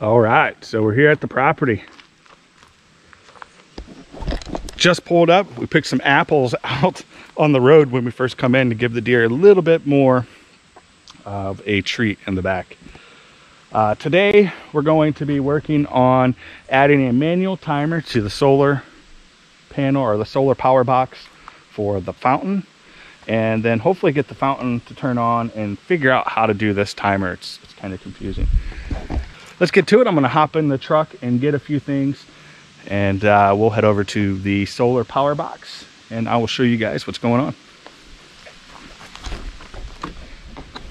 All right, so we're here at the property. Just pulled up. We picked some apples out on the road when we first come in to give the deer a little bit more of a treat in the back. Today we're going to be working on adding a manual timer to the solar panel or the solar power box for the fountain, and then hopefully get the fountain to turn on and figure out how to do this timer. It's kind of confusing. Let's get to it. I'm going to hop in the truck and get a few things, and we'll head over to the solar power box and I will show you guys what's going on.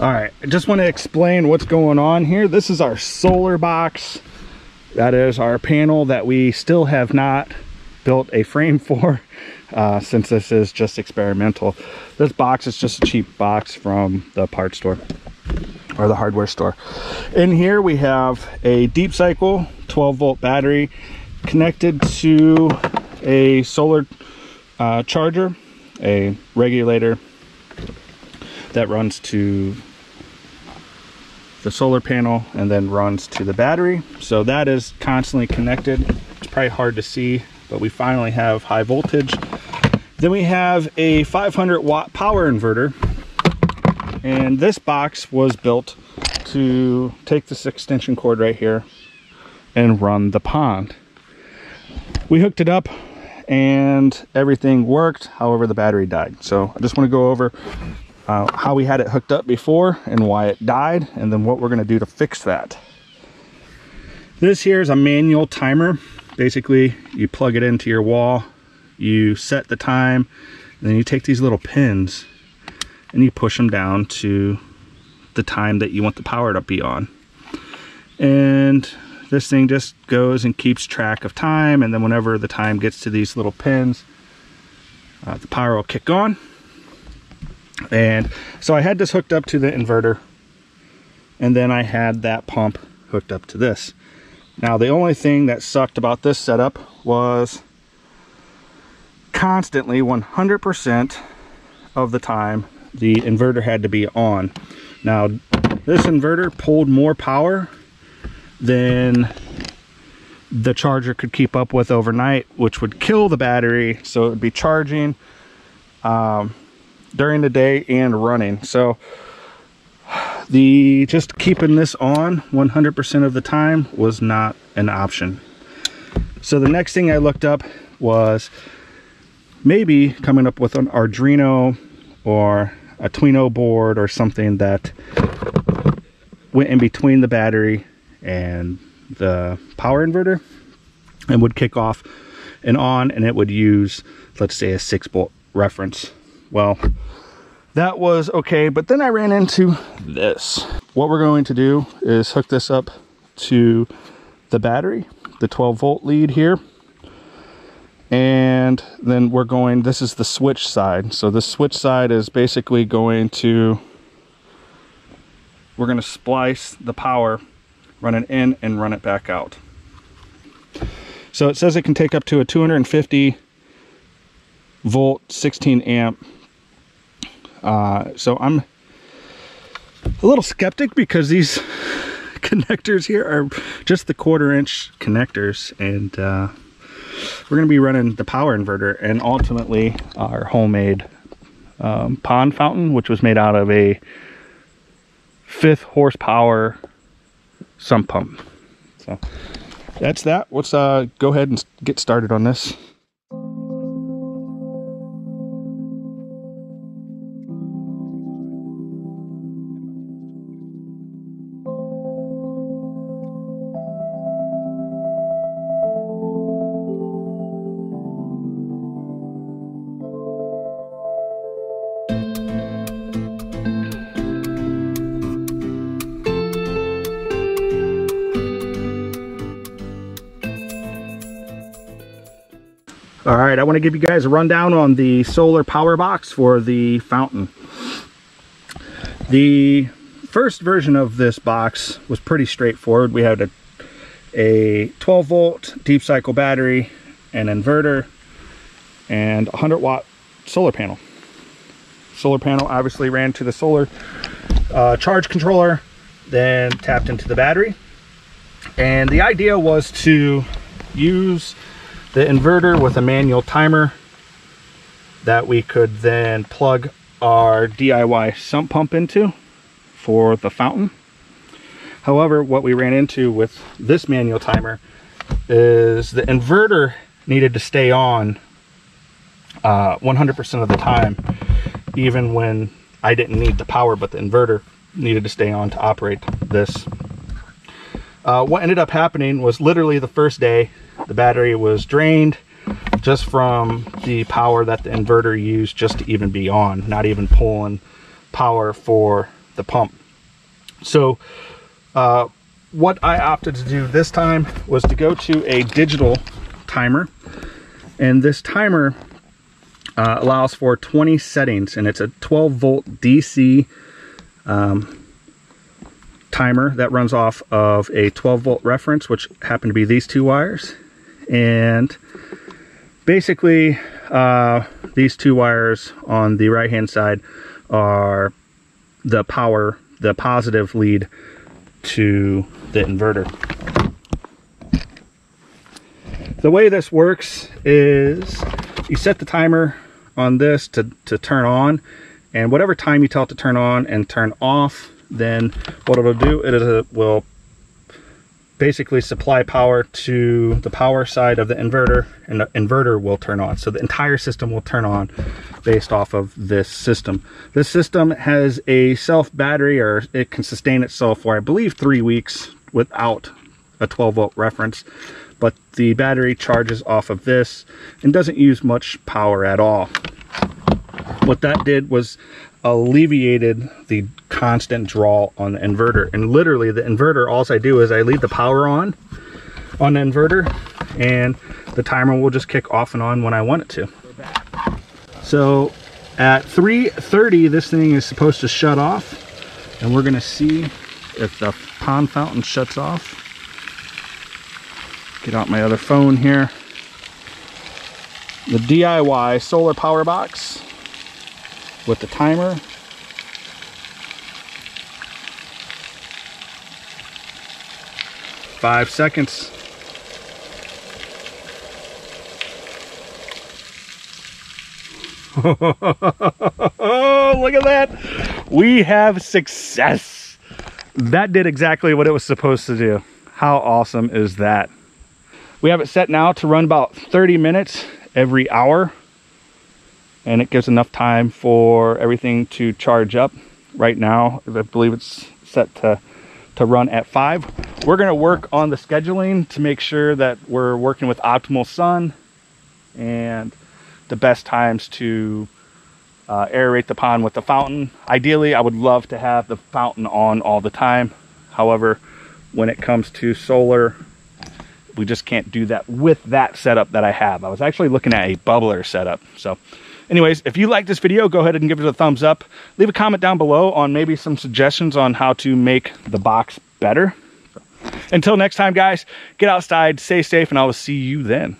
All right, I just want to explain what's going on here. This is our solar box. That is our panel that we still have not built a frame for, since this is just experimental. This box is just a cheap box from the part store or the hardware store. In here we have a deep cycle 12-volt battery connected to a solar charger, a regulator that runs to the solar panel and then runs to the battery. So that is constantly connected. It's probably hard to see, but we finally have high voltage. Then we have a 500-watt power inverter, and this box was built to take this extension cord right here and run the pond. We hooked it up and everything worked, however the battery died. So I just want to go over how we had it hooked up before and why it died, and then what we're going to do to fix that. This here is a manual timer. Basically, you plug it into your wall, you set the time, and then you take these little pins and you push them down to the time that you want the power to be on. And this thing just goes and keeps track of time, and then whenever the time gets to these little pins, the power will kick on. And so I had this hooked up to the inverter, and then I had that pump hooked up to this. Now the only thing that sucked about this setup was constantly 100% of the time the inverter had to be on. Now this inverter pulled more power than the charger could keep up with overnight, which would kill the battery, so it would be charging during the day and running. So just keeping this on 100% of the time was not an option. So the next thing I looked up was maybe coming up with an Arduino or a Tweeno board or something that went in between the battery and the power inverter and would kick off and on, and it would use, let's say, a 6-volt reference. Well, that was okay, but then I ran into this. What we're going to do is hook this up to the battery, the 12-volt lead here, and then we're going, this is the switch side. So the switch side is basically going to, we're going to splice the power, run it in and run it back out. So it says it can take up to a 250-volt, 16-amp. So I'm a little skeptic because these connectors here are just the 1/4-inch connectors, and we're going to be running the power inverter and ultimately our homemade pond fountain, which was made out of a 5 horsepower sump pump. So that's that. Let's go ahead and get started on this. All right, I want to give you guys a rundown on the solar power box for the fountain. The first version of this box was pretty straightforward. We had a 12-volt deep cycle battery, an inverter, and a 100-watt solar panel. Solar panel obviously ran to the solar charge controller, then tapped into the battery, And the idea was to use the inverter with a manual timer that we could then plug our DIY sump pump into for the fountain. However, what we ran into with this manual timer is the inverter needed to stay on 100% of the time, even when I didn't need the power, but the inverter needed to stay on to operate this. What ended up happening was literally the first day, the battery was drained just from the power that the inverter used just to even be on, not even pulling power for the pump. So what I opted to do this time was to go to a digital timer. And this timer allows for 20 settings, and it's a 12-volt DC timer that runs off of a 12-volt reference, which happen to be these two wires. And basically, these two wires on the right-hand side are the power, the positive lead to the inverter. The way this works is you set the timer on this to turn on, and whatever time you tell it to turn on and turn off, then what it'll do is it will basically supply power to the power side of the inverter, and the inverter will turn on. So the entire system will turn on based off of this system. This system has a self battery, or it can sustain itself for I believe 3 weeks without a 12-volt reference, but the battery charges off of this and doesn't use much power at all. What that did was alleviated the constant draw on the inverter, and literally the inverter, all I do is I leave the power on the inverter, and the timer will just kick off and on when I want it to. So at 3:30 this thing is supposed to shut off, and we're gonna see if the pond fountain shuts off. Get out my other phone here. The DIY solar power box with the timer. Five seconds. Look at that. We have success. That did exactly what it was supposed to do. How awesome is that? We have it set now to run about 30 minutes every hour, and it gives enough time for everything to charge up. Right now, I believe it's set to run at 5. We're gonna work on the scheduling to make sure that we're working with optimal sun and the best times to aerate the pond with the fountain. Ideally, I would love to have the fountain on all the time. However, when it comes to solar, we just can't do that with that setup that I have. I was actually looking at a bubbler setup. So anyways, if you like this video, go ahead and give it a thumbs up. Leave a comment down below on maybe some suggestions on how to make the box better. Until next time, guys, get outside, stay safe, and I will see you then.